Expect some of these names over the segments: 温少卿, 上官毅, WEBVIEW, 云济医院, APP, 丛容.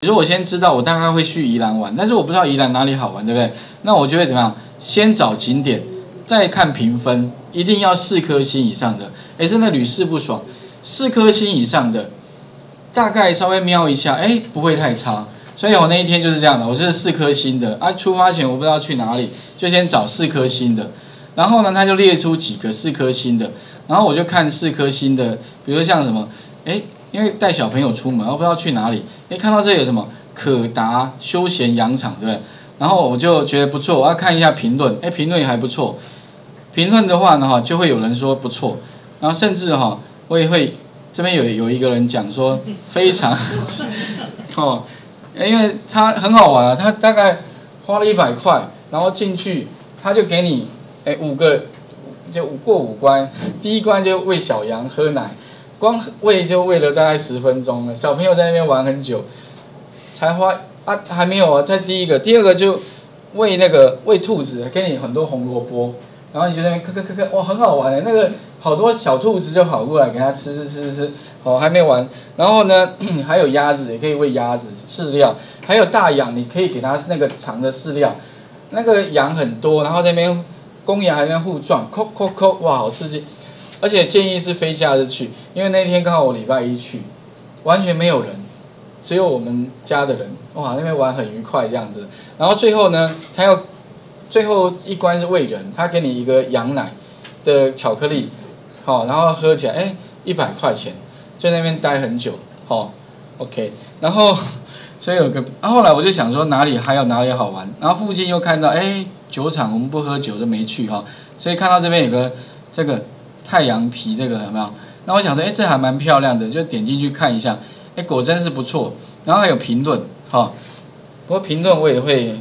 比如说我先知道我大概会去宜兰玩，但是我不知道宜兰哪里好玩，对不对？那我就会怎么样？先找景点，再看评分，一定要4颗星以上的。哎，真的屡试不爽，4颗星以上的，大概稍微瞄一下，哎，不会太差。所以我那一天就是这样的，我就是4颗星的啊。出发前我不知道去哪里，就先找4颗星的。然后呢，他就列出几个4颗星的，然后我就看4颗星的，比如像什么，哎。因为带小朋友出门，我不知道去哪里，哎，看到这有什么可达休闲养场，对不对？然后我就觉得不错，我要看一下评论，哎，评论还不错。评论的话呢，哈，就会有人说不错，然后甚至哈，我也会这边有一个人讲说非常，哦，因为他很好玩啊，他大概花了100块，然后进去他就给你，哎，5个就过5关，第一关就喂小羊喝奶。光喂就喂了大概10分钟了，小朋友在那边玩很久，才花啊还没有啊，在第一个、第二个就喂那个喂兔子，给你很多红萝卜，然后你就在那边嗑嗑嗑嗑，哇，很好玩的，那个好多小兔子就跑过来给它吃，哦还没完，然后呢还有鸭子也可以喂鸭子饲料，还有大羊你可以给它那个长的饲料，那个羊很多，然后在那边公羊还在互撞，扣扣扣，哇，好刺激。而且建议是非假日去，因为那天刚好我礼拜1去，完全没有人，只有我们家的人，哇，那边玩很愉快这样子。然后最后呢，他要最后一关是喂人，他给你一个羊奶的巧克力，好，然后喝起来，哎，100块钱，在那边待很久，好 ，OK。然后所以有个，后来我就想说哪里好玩，然后附近又看到，哎，酒厂我们不喝酒就没去哈，所以看到这边有个这个。太阳皮这个有没有？那我想说，哎，这还蛮漂亮的，就点进去看一下，哎，果真是不错。然后还有评论，哈、哦，不过评论我也会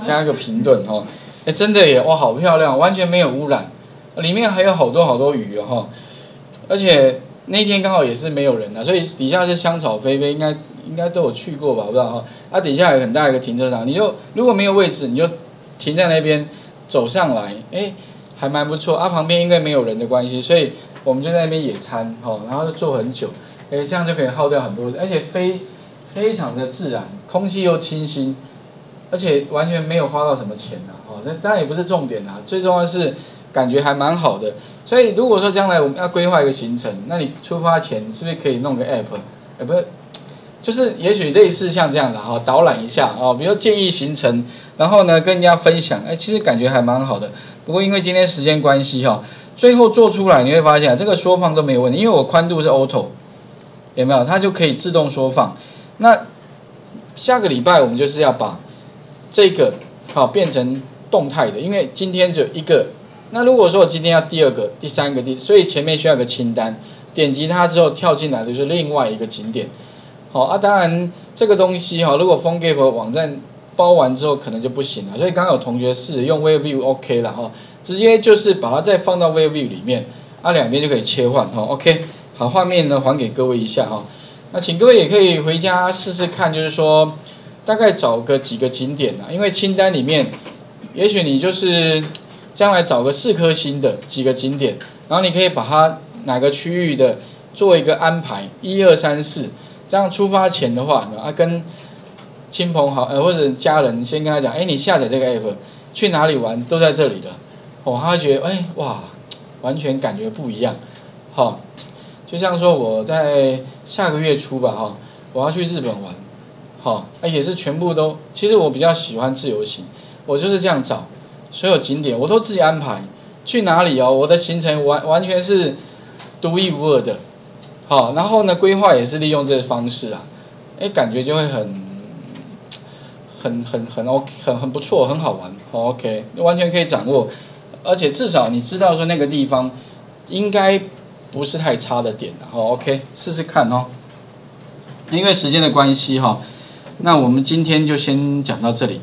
加个评论哈。哎、哦，真的耶，哇，好漂亮，完全没有污染，里面还有好多鱼哈、哦。而且那天刚好也是没有人啊，所以底下是香草飞飞，应该都有去过吧，我不知道哈、哦。啊，底下有很大一个停车场，你就如果没有位置，你就停在那边，走上来，哎。还蛮不错啊，旁边因为没有人的关系，所以我们就在那边野餐哈、哦，然后就坐很久，哎，这样就可以耗掉很多，而且非常的自然，空气又清新，而且完全没有花到什么钱呐、啊，哦，这当然也不是重点啦、啊，最重要的是感觉还蛮好的，所以如果说将来我们要规划一个行程，那你出发前是不是可以弄个 APP？ 哎，不是，就是也许类似像这样的哈、哦，导览一下哦，比如建议行程。然后呢，跟人家分享，哎，其实感觉还蛮好的。不过因为今天时间关系哈、哦，最后做出来你会发现这个缩放都没有问题，因为我宽度是 auto， 有没有？它就可以自动缩放。那下个礼拜我们就是要把这个好、哦、变成动态的，因为今天只有一个。那如果说我今天要第2个、第3个，所以前面需要个清单，点击它之后跳进来的就是另外一个景点。好、哦、啊，当然这个东西哈、哦，如果WEBVIEW网站。包完之后可能就不行了，所以刚刚有同学试用 WEBVIEW OK 了哈，直接就是把它再放到 WEBVIEW 里面，啊两边就可以切换哈 OK， 好画面呢还给各位一下哈，那请各位也可以回家试试看，就是说大概找个几个景点啊，因为清单里面也许你就是将来找个4颗星的几个景点，然后你可以把它哪个区域的做一个安排，1、2、3、4，这样出发前的话啊跟。亲朋好或者家人先跟他讲，哎，你下载这个 app， 去哪里玩都在这里了，哦，他会觉得，哎，哇，完全感觉不一样，好、哦，就像说我在下个月初吧，哈、哦，我要去日本玩，好、哦，哎，也是全部都，其实我比较喜欢自由行，我就是这样找，所有景点我都自己安排，去哪里哦，我的行程完全是独一无二的，好、哦，然后呢，规划也是利用这个方式啊，哎，感觉就会很 OK， 很不错，很好玩 ，OK， 完全可以掌握，而且至少你知道说那个地方应该不是太差的点，好 OK， 试试看哦。因为时间的关系哈，那我们今天就先讲到这里。